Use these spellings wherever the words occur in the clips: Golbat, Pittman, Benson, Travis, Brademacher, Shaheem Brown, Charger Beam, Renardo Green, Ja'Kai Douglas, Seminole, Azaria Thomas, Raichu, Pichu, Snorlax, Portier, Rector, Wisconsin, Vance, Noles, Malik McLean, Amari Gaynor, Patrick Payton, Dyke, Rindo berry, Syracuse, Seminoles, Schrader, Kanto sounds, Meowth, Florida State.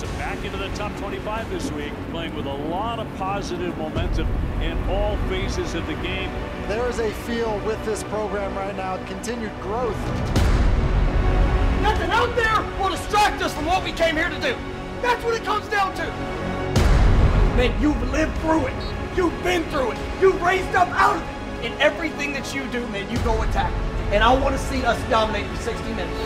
Wisconsin back into the top 25 this week, playing with a lot of positive momentum in all phases of the game. There is a feel with this program right now, continued growth. Nothing out there will distract us from what we came here to do. That's what it comes down to. Man, you've lived through it. You've been through it. You've raised up out of it. In everything that you do, man, you go attack. And I want to see us dominate for 60 minutes.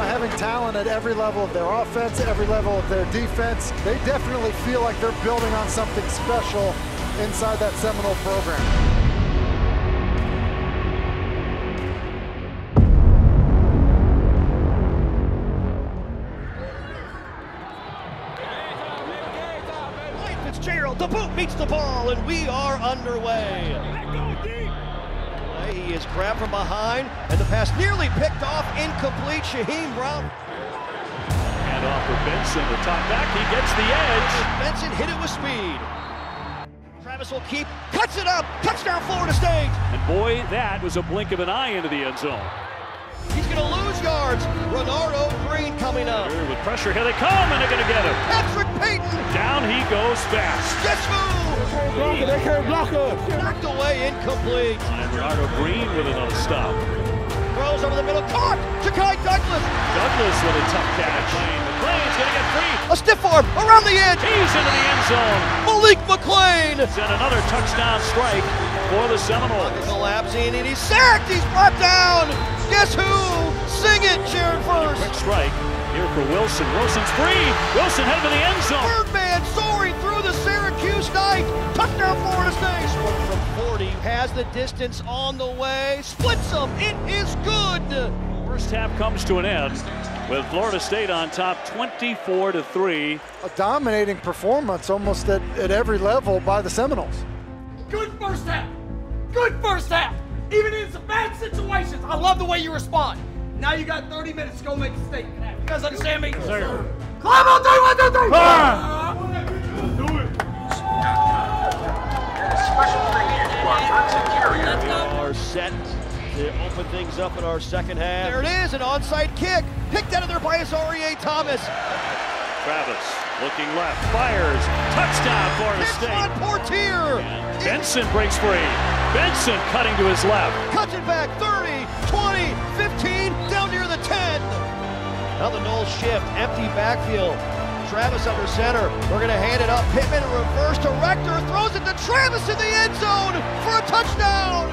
Having talent at every level of their offense, every level of their defense, they definitely feel like they're building on something special inside that Seminole program. Fitzgerald, the boot meets the ball, and we are underway. He is grabbed from behind, and the pass nearly picked off, incomplete. Shaheem Brown. And off for Benson, the top back, he gets the edge. Benson hit it with speed. Travis will keep, cuts it up, touchdown Florida State. And boy, that was a blink of an eye into the end zone. He's going to lose yards. Renardo Green coming up. With pressure, here they come, and they're going to get him. Patrick Payton. Down he goes fast. Gets moved. They can't block us. Knocked away, incomplete. And Renardo Green with another stop. Throws over the middle, caught. Ja'Kai Douglas. Douglas with a tough catch. McLean's going to get free. A stiff arm around the edge. He's into the end zone. Malik McLean. And another touchdown strike for the Seminoles. Collapsing, and he's sacked. He's brought down. Guess who? Sing it, Jared first. Quick strike here for Wilson. Wilson's free. Wilson headed to the end zone. Birdman soaring through the Syracuse Dyke. Touchdown Florida State. Scored from 40. Has the distance on the way. Splits them. It is good. First half comes to an end with Florida State on top 24-3. A dominating performance almost at every level by the Seminoles. Good first half. Good first half. Even in some bad situations, I love the way you respond. Now you got 30 minutes to go make a statement. You guys understand me? Yes, sir. Climb on 3, 1, 2, 3. Do it. Special thing here to our offensive carrier. We are set to open things up in our second half. There it is, an onside kick. Picked out of there by Azaria Thomas. Travis looking left, fires. Touchdown, Florida State. On Portier. And Benson breaks free. Benson cutting to his left. Cuts it back, 30, 20, 15, down near the 10. Now the Noles shift, empty backfield. Travis under center, we're gonna hand it up. Pittman in reverse to Rector, throws it to Travis in the end zone for a touchdown.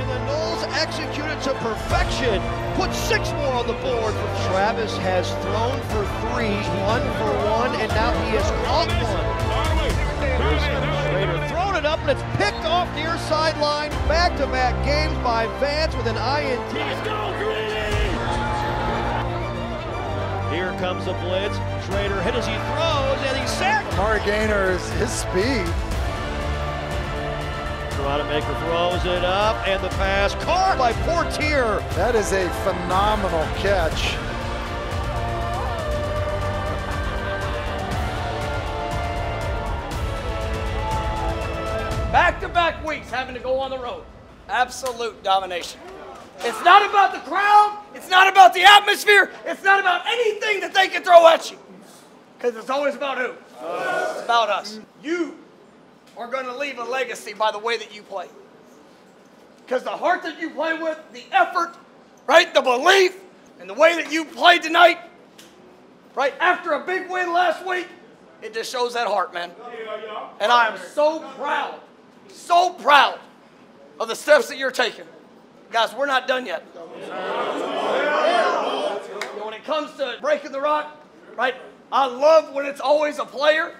And the Noles executed to perfection. Put 6 more on the board. Travis has thrown for 3, 1 for 1, and now he is off 1. Thrown it up, and it's picked off near sideline. Back-to-back games by Vance with an INT. Let's go, Green! Here comes the blitz. Schrader hit as he throws, and he's sacked. Amari Gaynor is his speed. Brademacher throws it up, and the pass caught by Portier. That is a phenomenal catch. Back-to-back weeks having to go on the road. Absolute domination. It's not about the crowd. It's not about the atmosphere. It's not about anything that they can throw at you. Because it's always about who? Us. It's about us. You are going to leave a legacy by the way that you play. Because the heart that you play with, the effort, right, the belief, and the way that you played tonight, right, after a big win last week, it just shows that heart, man. And I am so proud of the steps that you're taking. Guys, we're not done yet. When it comes to breaking the rock, right, I love when it's always a player,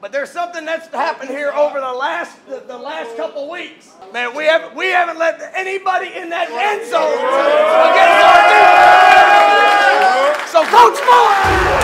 but there's something that's happened here over the last couple weeks. Man, we haven't let anybody in that end zone against our defense. So Coach Muller!